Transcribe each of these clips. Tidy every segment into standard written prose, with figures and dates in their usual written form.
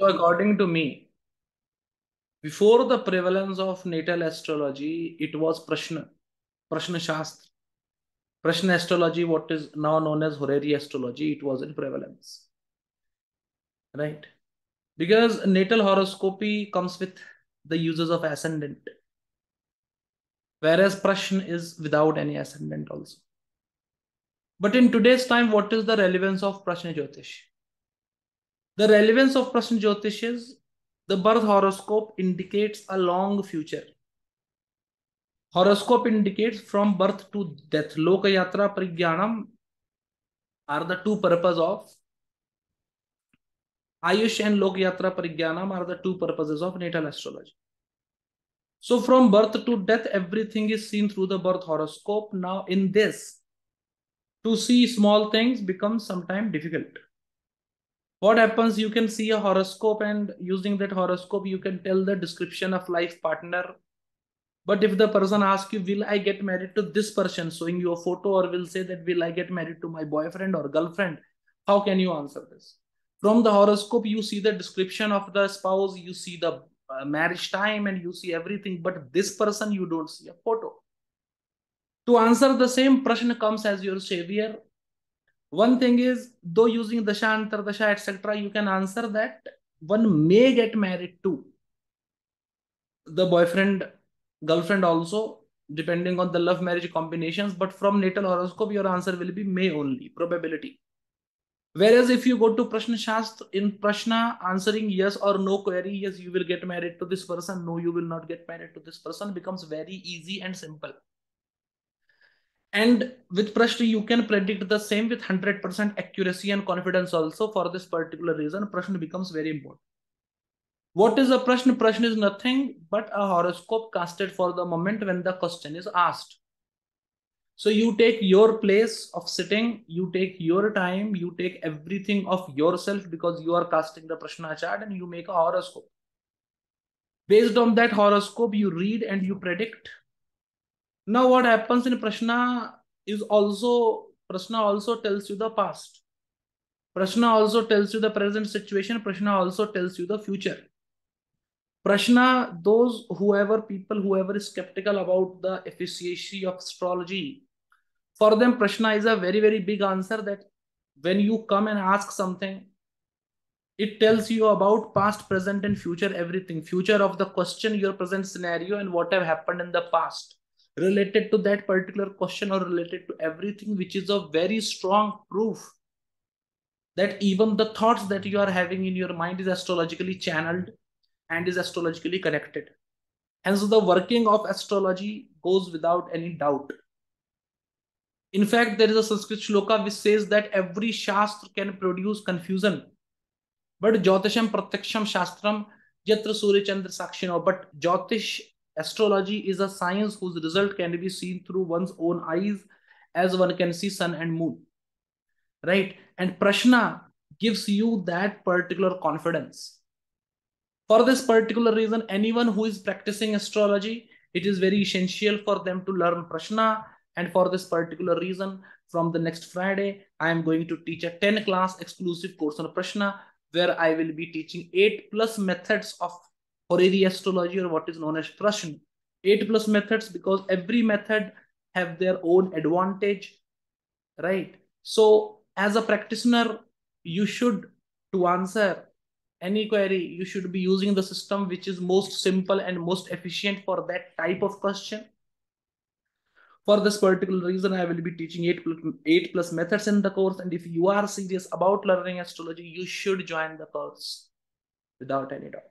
So according to me, before the prevalence of natal astrology, it was Prashna, Prashna Shastra. Prashna astrology, what is now known as Horary astrology, it was in prevalence. Right? Because natal horoscopy comes with the uses of ascendant, whereas Prashna is without any ascendant also. But in today's time, what is the relevance of Prashna Jyotish? The relevance of Prashna Jyotish is the birth horoscope indicates a long future. Horoscope indicates from birth to death. Loka Yatra Prigyanam are the two purposes of Ayush, and Loka Yatra Prigyanam are the two purposes of natal astrology. So from birth to death, everything is seen through the birth horoscope. Now in this, to see small things becomes sometimes difficult. What happens? You can see a horoscope and using that horoscope, you can tell the description of life partner. But if the person asks you, will I get married to this person, showing you a photo, or will say that, will I get married to my boyfriend or girlfriend? How can you answer this? From the horoscope, you see the description of the spouse, you see the marriage time, and you see everything. But this person, you don't see a photo. To answer the same, Prashna comes as your savior. One thing is, though using Dasha, Antardasha, etc., you can answer that one may get married to the boyfriend, girlfriend also, depending on the love marriage combinations. But from natal horoscope, your answer will be may only, probability. Whereas if you go to Prashna Shastra, in Prashna answering yes or no query, yes, you will get married to this person, no, you will not get married to this person, becomes very easy and simple. And with Prashna, you can predict the same with 100% accuracy and confidence also. For this particular reason, Prashna becomes very important. What is a Prashna? Prashna is nothing but a horoscope casted for the moment when the question is asked. So you take your place of sitting, you take your time, you take everything of yourself because you are casting the Prashna chart and you make a horoscope. Based on that horoscope, you read and you predict. Now what happens in Prashna is also, Prashna also tells you the past. Prashna also tells you the present situation. Prashna also tells you the future. Prashna, those whoever is skeptical about the efficacy of astrology, for them Prashna is a very, very big answer that when you come and ask something, it tells you about past, present and future, everything. Future of the question, your present scenario and what have happened in the past, related to that particular question or related to everything, which is a very strong proof that even the thoughts that you are having in your mind is astrologically channeled and is astrologically connected. Hence, the working of astrology goes without any doubt. In fact, there is a Sanskrit shloka which says that every shastra can produce confusion. But Jyotisham Pratyaksham Shastram Yatra Surya Chandra Sakshino. But Jyotish, astrology, is a science whose result can be seen through one's own eyes as one can see sun and moon. Right? And Prashna gives you that particular confidence. For this particular reason, anyone who is practicing astrology, it is very essential for them to learn Prashna. And for this particular reason, from the next Friday, I am going to teach a 10-class exclusive course on Prashna, where I will be teaching 8+ methods of Horary astrology, or what is known as Prashna. 8+ methods, because every method have their own advantage, right? So as a practitioner, you should, to answer any query, you should be using the system which is most simple and most efficient for that type of question. For this particular reason, I will be teaching 8+ methods in the course. And if you are serious about learning astrology, you should join the course without any doubt.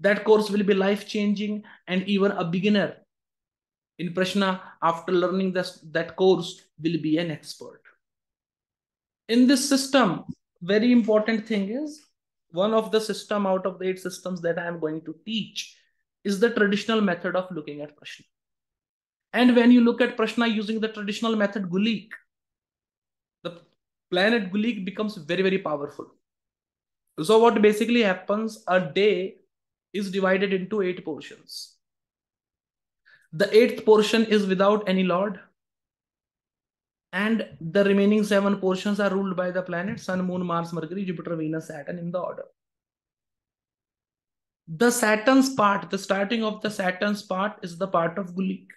That course will be life-changing, and even a beginner in Prashna, after learning that course, will be an expert. In this system, very important thing is, one of the system out of the 8 systems that I am going to teach is the traditional method of looking at Prashna. And when you look at Prashna using the traditional method Gulik, the planet Gulik becomes very, very powerful. So what basically happens, a day is divided into 8 portions. The 8th portion is without any lord, and the remaining 7 portions are ruled by the planets: Sun, Moon, Mars, Mercury, Jupiter, Venus, Saturn, in the order. The Saturn's part, the starting of the Saturn's part is the part of Gulika.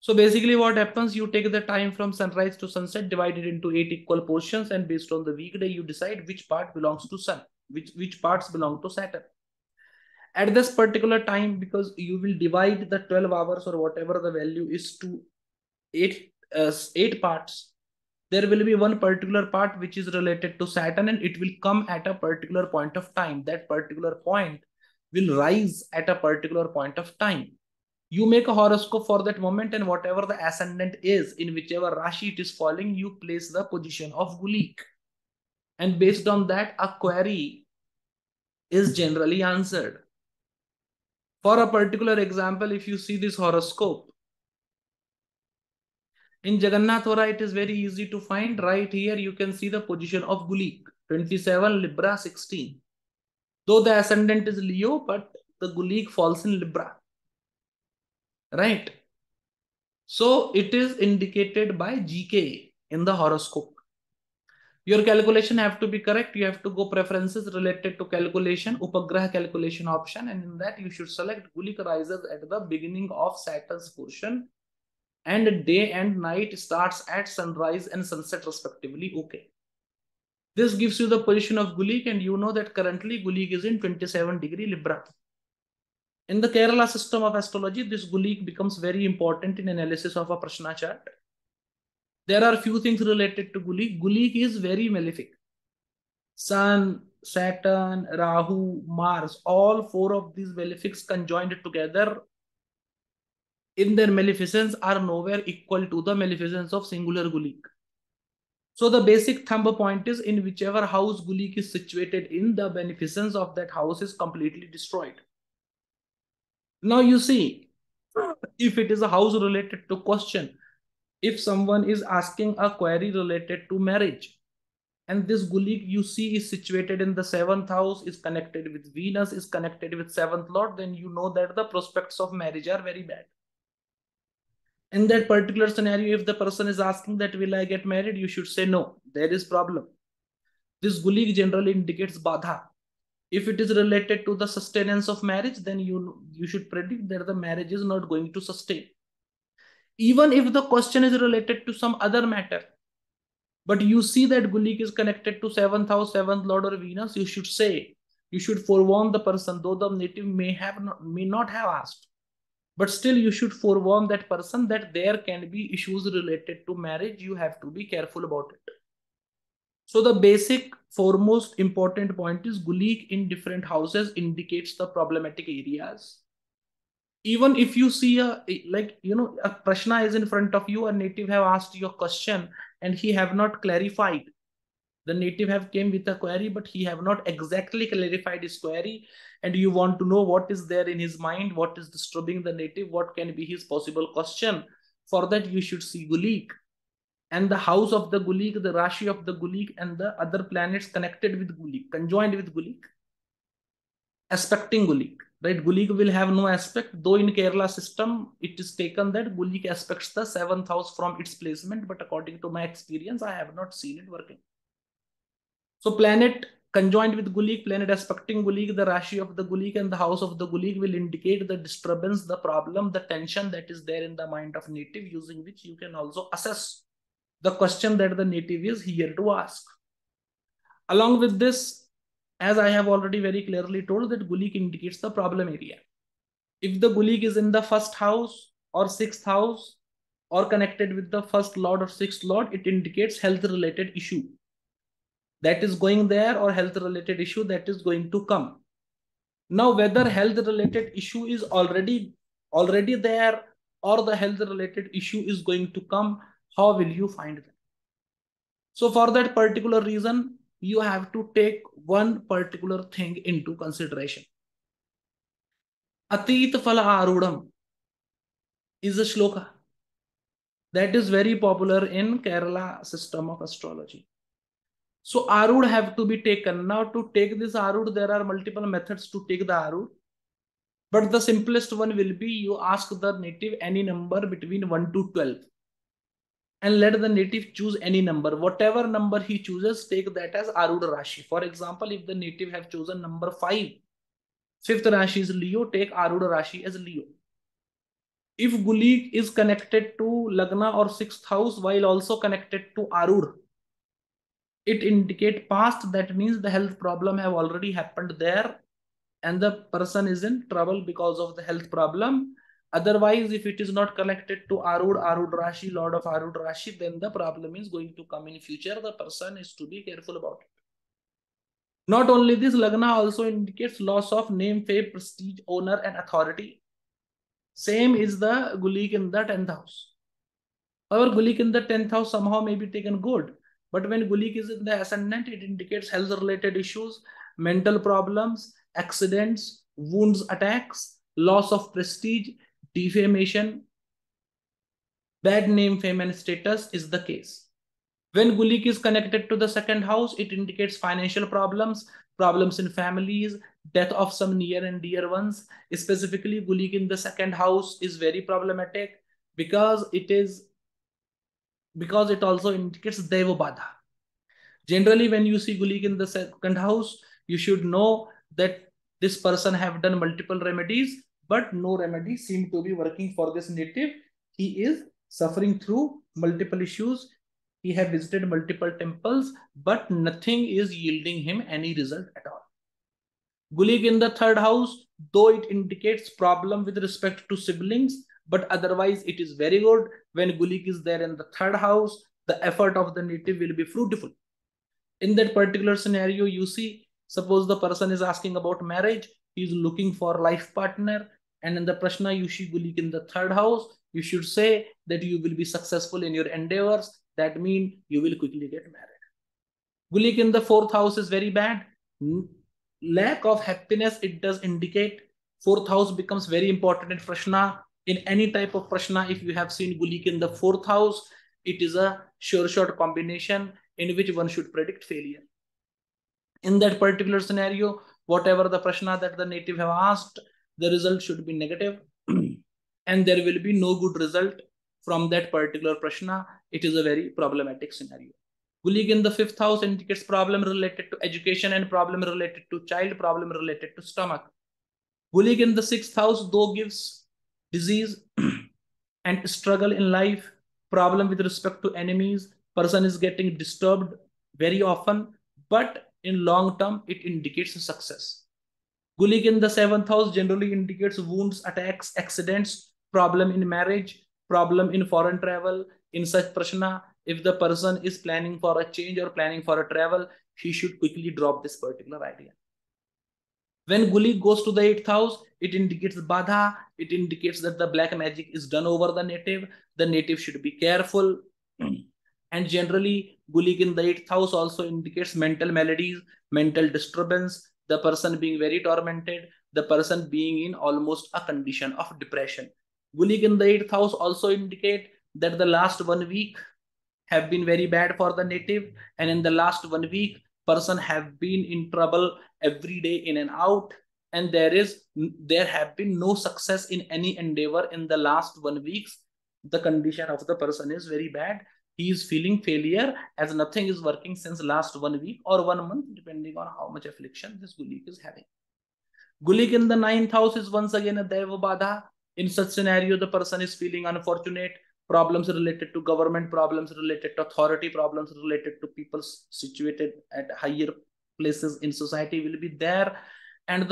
So basically what happens, you take the time from sunrise to sunset, divide it into 8 equal portions, and based on the weekday, you decide which part belongs to sun, which parts belong to Saturn. At this particular time, because you will divide the 12 hours or whatever the value is to eight parts, there will be one particular part which is related to Saturn, and it will come at a particular point of time. That particular point will rise at a particular point of time. You make a horoscope for that moment, and whatever the ascendant is, in whichever Rashi it is falling, you place the position of Gulika. And based on that, a query is generally answered. For a particular example, if you see this horoscope, in Jagannathwara, it is very easy to find. Right here, you can see the position of Gulika, 27, Libra, 16. Though the ascendant is Leo, but the Gulika falls in Libra. Right? So, it is indicated by GK in the horoscope. Your calculation have to be correct. You have to go preferences related to calculation, Upagraha calculation option. And in that, you should select Gulika rises at the beginning of Saturn's portion, and day and night starts at sunrise and sunset respectively. Okay. This gives you the position of Gulika, and you know that currently Gulika is in 27 degree Libra. In the Kerala system of astrology, this Gulika becomes very important in analysis of a Prashna chart. There are few things related to Gulika. Gulika is very malefic. Sun, Saturn, Rahu, Mars, all four of these malefics conjoined together in their maleficence are nowhere equal to the maleficence of singular Gulika. So the basic thumb point is, in whichever house Gulika is situated in, the beneficence of that house is completely destroyed. Now you see, if it is a house related to question, if someone is asking a query related to marriage, and this Gulika you see is situated in the 7th house, is connected with Venus, is connected with 7th Lord, then you know that the prospects of marriage are very bad. In that particular scenario, if the person is asking that will I get married, you should say no, there is problem. This Gulika generally indicates Badha. If it is related to the sustenance of marriage, then you should predict that the marriage is not going to sustain. Even if the question is related to some other matter, but you see that Gulika is connected to 7th house, 7th Lord or Venus, you should forewarn the person, though the native may not have asked. But still, you should forewarn that person that there can be issues related to marriage. You have to be careful about it. So the basic foremost important point is Gulika in different houses indicates the problematic areas. Even if you see a Prashna is in front of you, a native have asked your question and he have not clarified. The native have came with a query, but he have not exactly clarified his query, and you want to know what is there in his mind, what is disturbing the native, what can be his possible question. For that, you should see Gulika. And the house of the Gulika, the Rashi of the Gulika, and the other planets connected with Gulika, conjoined with Gulika, aspecting Gulika. Right? Gulika will have no aspect, though in Kerala system, it is taken that Gulika aspects the 7th house from its placement, but according to my experience, I have not seen it working. So planet conjoined with Gulika, planet aspecting Gulika, the Rashi of the Gulika and the house of the Gulika will indicate the disturbance, the problem, the tension that is there in the mind of native, using which you can also assess the question that the native is here to ask. Along with this, as I have already very clearly told that Gulika indicates the problem area. If the Gulika is in the 1st house or 6th house or connected with the 1st Lord or 6th Lord, it indicates health related issue that is going there or health related issue that is going to come. Now, whether health related issue is already there or the health related issue is going to come, how will you find that? So for that particular reason, you have to take one particular thing into consideration. Atit phala arudham is a shloka that is very popular in Kerala system of astrology. So Arudha have to be taken. Now to take this Arudha, there are multiple methods to take the Arudha. But the simplest one will be you ask the native any number between 1 to 12. And let the native choose any number. Whatever number he chooses, take that as Arudha Rashi. For example, if the native have chosen number 5, Fifth Rashi is Leo, take Arudha Rashi as Leo. If Gulik is connected to Lagna or 6th house while also connected to Arudha, it indicates past. That means the health problem have already happened there and the person is in trouble because of the health problem. Otherwise, if it is not connected to Arudha Rashi, Lord of Arudha Rashi, then the problem is going to come in future. The person is to be careful about it. Not only this, Lagna also indicates loss of name, fame, prestige, honor and authority. Same is the Gulik in the 10th house. However, Gulik in the 10th house somehow may be taken good. But when Gulik is in the ascendant, it indicates health-related issues, mental problems, accidents, wounds, attacks, loss of prestige, defamation, bad name, fame and status is the case. When Gulik is connected to the 2nd house, it indicates financial problems, problems in families, death of some near and dear ones. Specifically, Gulik in the 2nd house is very problematic because it also indicates Devabadha. Generally, when you see Gulik in the 2nd house, you should know that this person have done multiple remedies, but no remedy seem to be working for this native. He is suffering through multiple issues. He have visited multiple temples, but nothing is yielding him any result at all. Gulik in the 3rd house, though it indicates problem with respect to siblings, but otherwise it is very good. When Gulik is there in the 3rd house, the effort of the native will be fruitful. In that particular scenario, you see, suppose the person is asking about marriage, he is looking for life partner, and in the Prashna, you see Gulik in the 3rd house, you should say that you will be successful in your endeavors. That means you will quickly get married. Gulik in the 4th house is very bad. Lack of happiness, it does indicate. 4th house becomes very important in Prashna. In any type of Prashna, if you have seen Gulik in the 4th house, it is a sure shot combination in which one should predict failure. In that particular scenario, whatever the Prashna that the native have asked, the result should be negative and there will be no good result from that particular Prashna. It is a very problematic scenario. Gulik in the 5th house indicates problem related to education and problem related to child, problem related to stomach. Gulik in the 6th house, though, gives disease and struggle in life, problem with respect to enemies, person is getting disturbed very often, but in long term, it indicates success. Gulik in the 7th house generally indicates wounds, attacks, accidents, problem in marriage, problem in foreign travel. In such Prashna, if the person is planning for a change or planning for a travel, he should quickly drop this particular idea. When Gulik goes to the 8th house, it indicates Badha. It indicates that the black magic is done over the native. The native should be careful. And generally, Gulik in the 8th house also indicates mental maladies, mental disturbance, the person being very tormented, the person being in almost a condition of depression. Gulik in the 8th house also indicate that the last 1 week have been very bad for the native, and in the last 1 week, person have been in trouble every day in and out, and there have been no success in any endeavor in the last 1 week. The condition of the person is very bad. He is feeling failure as nothing is working since last 1 week or 1 month, depending on how much affliction this Gulik is having. Gulik in the 9th house is once again a Devabadha. In such scenario, the person is feeling unfortunate, problems related to government, problems related to authority, problems related to people situated at higher places in society will be there. And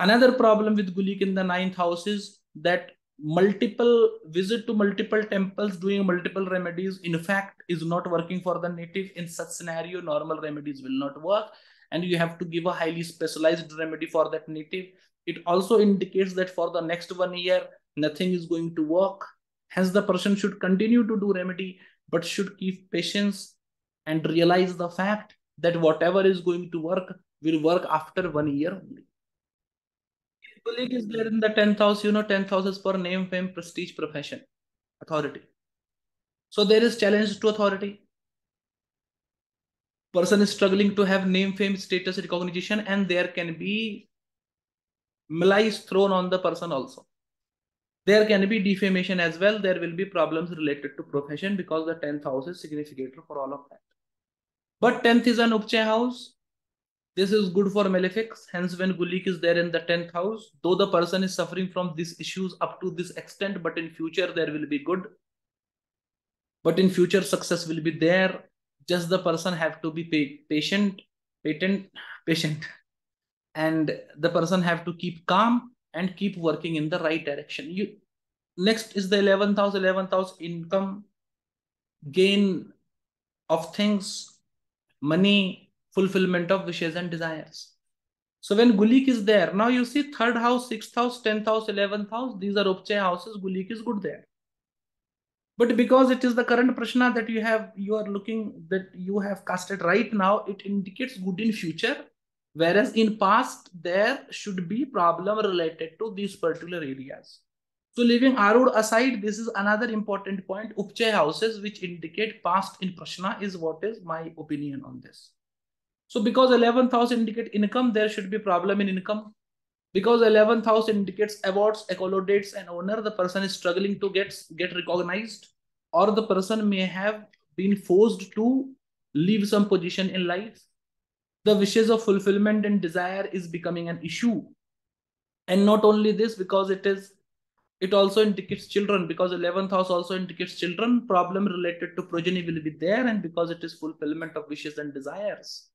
another problem with Gulik in the 9th house is that multiple visit to multiple temples, doing multiple remedies, in fact, is not working for the native. In such scenario, normal remedies will not work. And you have to give a highly specialized remedy for that native. It also indicates that for the next 1 year, nothing is going to work. Hence, the person should continue to do remedy, but should keep patience and realize the fact that whatever is going to work will work after 1 year only. If Gulik is there in the 10th house, you know, 10th house is for name, fame, prestige, profession, authority. So there is challenge to authority. Person is struggling to have name, fame, status, recognition, and there can be malice thrown on the person also. There can be defamation as well. There will be problems related to profession because the 10th house is significator for all of that. But 10th is an Upachaya house. This is good for malefics. Hence, when Gulika is there in the 10th house, though the person is suffering from these issues up to this extent, but in future there will be good. But in future success will be there. Just the person have to be patient. And the person have to keep calm and keep working in the right direction. Next is the 11th house. 11th house, income, gain of things, money, fulfillment of wishes and desires. So when Gulika is there, now you see 3rd house, 6th house, 10th house, 11th house, these are Upachaya houses, Gulika is good there. But because it is the current Prashna that you have casted right now, it indicates good in future. Whereas in past, there should be problem related to these particular areas. So leaving Arudha aside, this is another important point. Upachaya houses which indicate past in Prashna is what is my opinion on this. So because 11th house indicates income, there should be problem in income. Because 11th house indicates awards, accolades and honor, the person is struggling to get recognized, or the person may have been forced to leave some position in life. The wishes of fulfillment and desire is becoming an issue. And not only this, because it also indicates children, because 11th house also indicates children, problem related to progeny will be there, and because it is fulfillment of wishes and desires.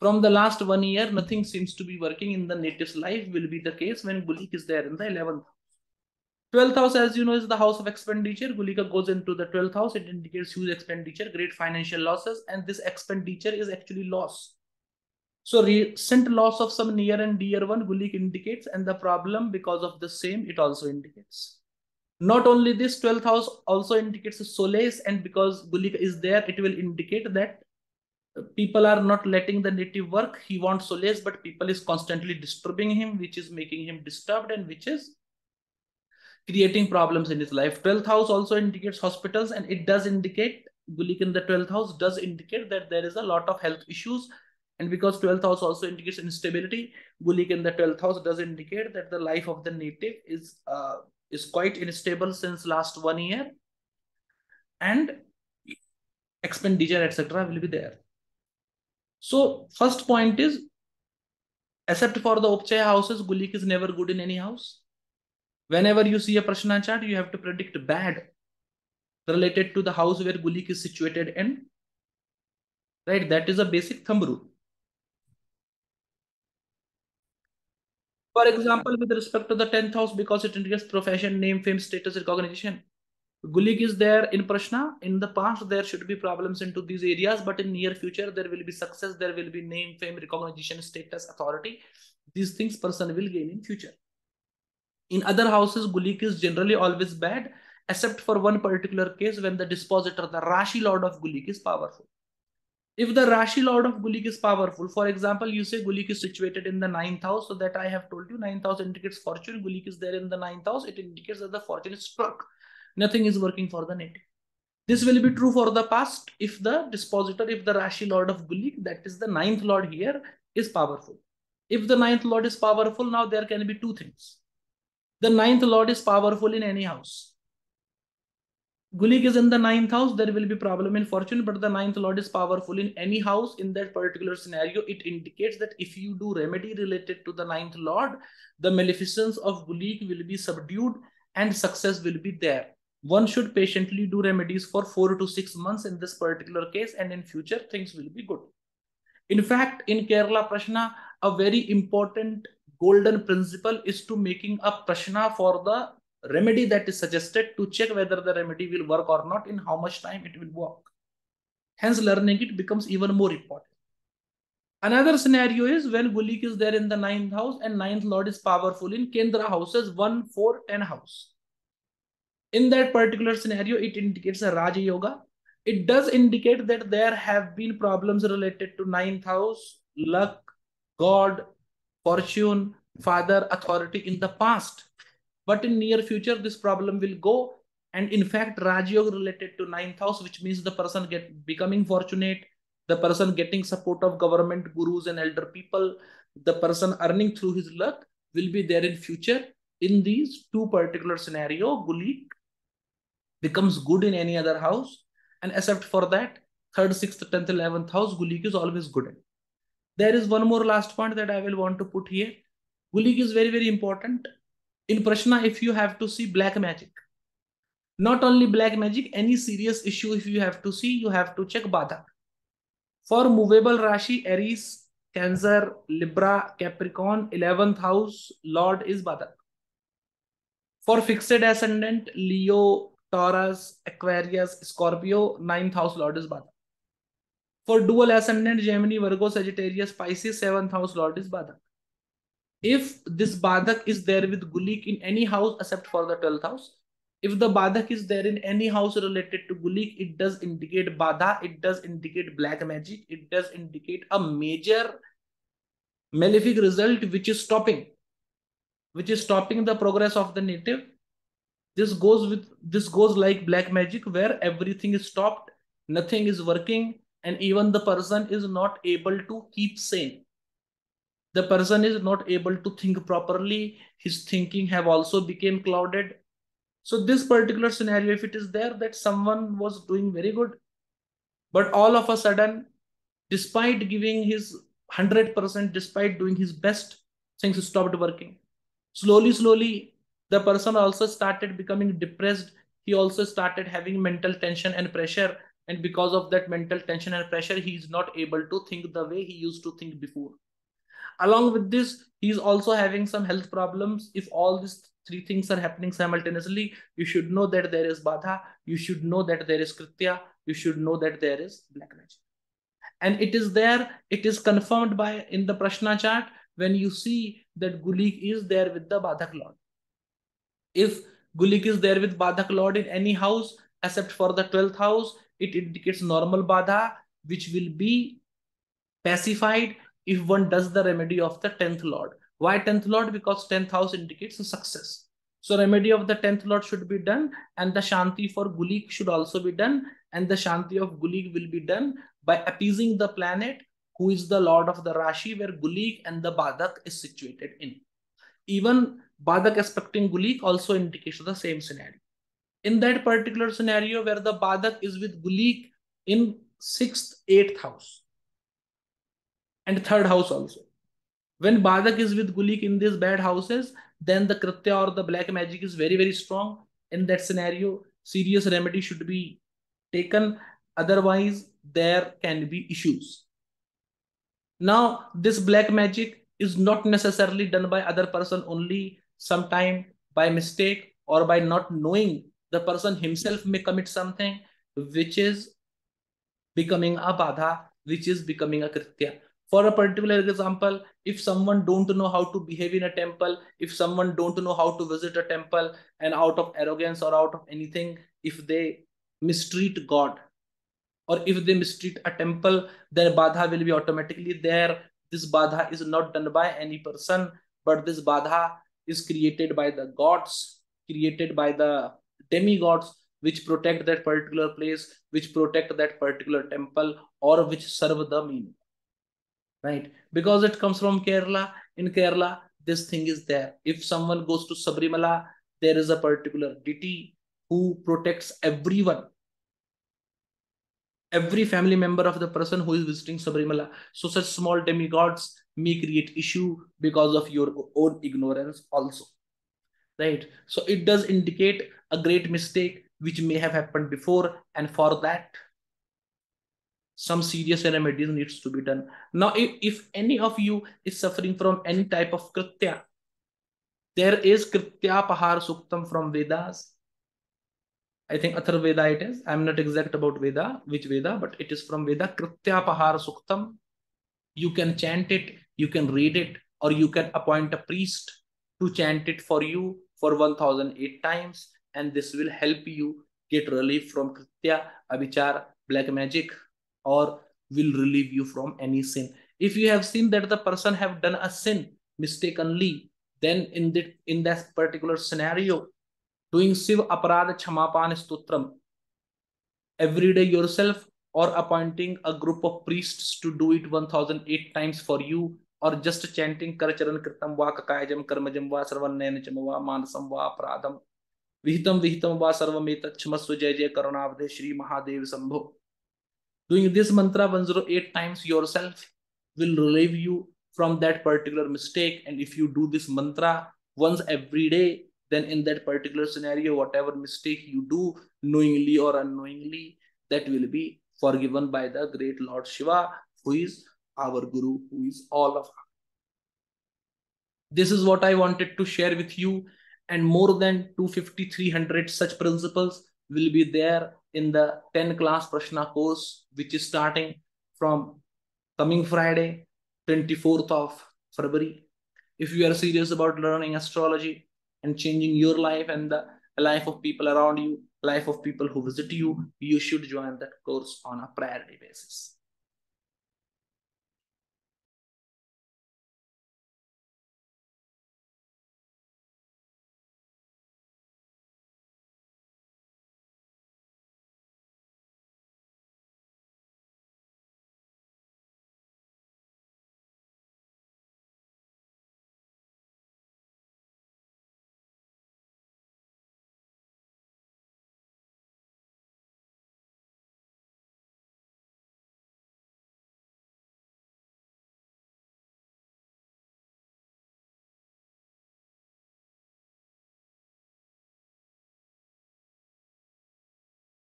From the last 1 year, nothing seems to be working in the native's life will be the case when Gulika is there in the 11th house. 12th house, as you know, is the house of expenditure. Gulika goes into the 12th house. It indicates huge expenditure, great financial losses, and this expenditure is actually loss. So recent loss of some near and dear one, Gulika indicates, and the problem because of the same, it also indicates. Not only this, 12th house also indicates solace, and because Gulika is there, it will indicate that people are not letting the native work. He wants solace, but people is constantly disturbing him, which is making him disturbed and which is creating problems in his life. 12th house also indicates hospitals, and it does indicate, Gulika in the 12th house does indicate that there is a lot of health issues. And because 12th house also indicates instability, Gulika in the 12th house does indicate that the life of the native is quite unstable since last 1 year, and expenditure etc. will be there. So first point is, except for the Upachaya houses, Gulika is never good in any house. Whenever you see a Prashna chart, you have to predict bad related to the house where Gulika is situated in. Right, that is a basic thumb rule. For example, with respect to the 10th house, because it indicates profession, name, fame, status, recognition, Gulika is there in Prashna. In the past, there should be problems into these areas, but in near future, there will be success, there will be name, fame, recognition, status, authority. These things person will gain in future. In other houses, Gulika is generally always bad, except for one particular case when the dispositor, the Rashi Lord of Gulika, is powerful. If the Rashi Lord of Gulika is powerful, for example, you say Gulika is situated in the 9th house, so that I have told you 9th house indicates fortune. Gulika is there in the 9th house, it indicates that the fortune is struck. Nothing is working for the native. This will be true for the past if the dispositor, if the Rashi Lord of Gulika, that is the 9th Lord here, is powerful. If the 9th Lord is powerful, now there can be two things. The 9th Lord is powerful in any house. Gulika is in the 9th house, there will be problem in fortune, but the 9th lord is powerful in any house. In that particular scenario, it indicates that if you do remedy related to the 9th lord, the maleficence of Gulika will be subdued and success will be there. One should patiently do remedies for 4 to 6 months in this particular case, and in future things will be good. In fact, in Kerala Prashna, a very important golden principle is to making a Prashna for the remedy that is suggested, to check whether the remedy will work or not, in how much time it will work. Hence, learning it becomes even more important. Another scenario is when Gulika is there in the 9th house and 9th lord is powerful in Kendra houses, 1, 4, 10 house. In that particular scenario, it indicates a Raja Yoga. It does indicate that there have been problems related to 9th house, luck, God, fortune, father, authority in the past. But in near future, this problem will go. And in fact, Raja Yoga related to 9th house, which means the person becoming fortunate, the person getting support of government, gurus and elder people, the person earning through his luck will be there in future. In these two particular scenario, Gulika becomes good in any other house. And except for that, 3rd, 6th, 10th, 11th house, Gulika is always good. There is one more last point that I will want to put here. Gulika is very, very important. In Prashna, if you have to see black magic, not only black magic, any serious issue if you have to see, you have to check Badha. For movable Rashi, Aries, Cancer, Libra, Capricorn, 11th house, Lord is Badha. For fixed ascendant, Leo, Taurus, Aquarius, Scorpio, 9th house, Lord is Badha. For dual ascendant, Gemini, Virgo, Sagittarius, Pisces, 7th house, Lord is Badha. If this Badhak is there with Gulika in any house except for the 12th house, if the Badhak is there in any house related to Gulika, it does indicate Badha, it does indicate black magic, it does indicate a major malefic result which is stopping the progress of the native. This goes like black magic, where everything is stopped, nothing is working, and even the person is not able to keep sane. The person is not able to think properly. His thinking have also become clouded. So this particular scenario, if it is there, that someone was doing very good, but all of a sudden, despite giving his 100%, despite doing his best, things stopped working. Slowly, the person also started becoming depressed. He also started having mental tension and pressure. And because of that mental tension and pressure, he is not able to think the way he used to think before. Along with this, he is also having some health problems. If all these three things are happening simultaneously, you should know that there is Badha, you should know that there is Kritya, you should know that there is black magic. And it is there, it is confirmed by in the Prashna chart when you see that Gulika is there with the Badhak Lord. If Gulika is there with Badhak Lord in any house except for the 12th house, it indicates normal Badha, which will be pacified if one does the remedy of the 10th Lord. Why 10th Lord? Because 10th house indicates success. So remedy of the 10th Lord should be done, and the Shanti for Gulika should also be done, and the Shanti of Gulika will be done by appeasing the planet who is the Lord of the Rashi where Gulika and the Badhak is situated in. Even Badhak aspecting Gulika also indicates the same scenario. In that particular scenario where the Badhak is with Gulika in 6th, 8th house, and 3rd house also. When Badhak is with Gulika in these bad houses, then the Kritya or the black magic is very, very strong. In that scenario, serious remedy should be taken. Otherwise, there can be issues. Now, this black magic is not necessarily done by other person only. Sometime by mistake or by not knowing, the person himself may commit something which is becoming a Badha, which is becoming a Kritya. For a particular example, if someone don't know how to behave in a temple, if someone don't know how to visit a temple, and out of arrogance or out of anything, if they mistreat God or if they mistreat a temple, their Badha will be automatically there. This Badha is not done by any person, but this Badha is created by the gods, created by the demigods, which protect that particular place, which protect that particular temple, or which serve the meaning. Right, because it comes from Kerala. In Kerala, this thing is there. If someone goes to Sabarimala, there is a particular deity who protects everyone, every family member of the person who is visiting Sabarimala. So such small demigods may create issue because of your own ignorance also. Right, so it does indicate a great mistake which may have happened before, and for that, some serious remedies needs to be done. Now, if any of you is suffering from any type of Kritya, there is Kritya Pahar Suktam from Vedas. I think Atharva Veda it is. I'm not exact about Veda, which Veda, but it is from Veda. Kritya Pahar Suktam. You can chant it, you can read it, or you can appoint a priest to chant it for you for 1008 times. And this will help you get relief from Kritya, Abhichar, black magic, or will relieve you from any sin. If you have seen that the person have done a sin mistakenly, then in that particular scenario, doing Shiv Aparad Chhampaanastutram every day yourself, or appointing a group of priests to do it 1008 times for you, or just chanting Karacharan Kritam Va Kakayajam Karmajam Va Sarvanena Cham Va Manasam Va Pradam Vihitam Vihitam Va Sarvameta Chhamaswa Jay Jay Karunavde Shri Mahadev Sambho. Doing this mantra 108 times yourself will relieve you from that particular mistake. And if you do this mantra once every day, then in that particular scenario, whatever mistake you do, knowingly or unknowingly, that will be forgiven by the great Lord Shiva, who is our Guru, who is all of us. This is what I wanted to share with you. And more than 250, 300 such principles will be there in the 10-class Prashna course, which is starting from coming Friday, 24th of February. If you are serious about learning astrology and changing your life and the life of people around you, life of people who visit you, you should join that course on a priority basis.